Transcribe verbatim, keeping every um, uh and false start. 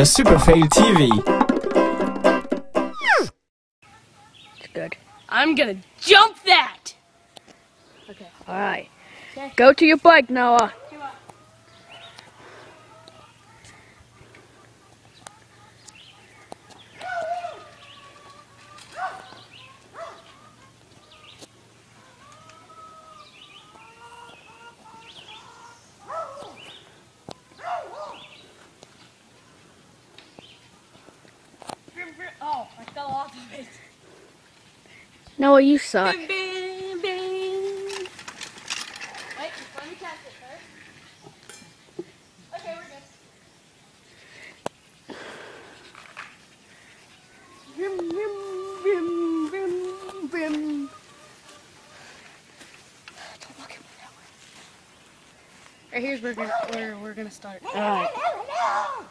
The Super Fail T V. It's good. I'm gonna jump that. Okay. All right. Okay. Go to your bike, Noah. Oh, I fell off of it. Noah, you suck. Bing, bing, bing. Wait, let me catch it first. Okay, we're good. Brim, brim, brim, brim, brim. Don't look at me that way. Right here's where we're gonna, where we're gonna start. All right.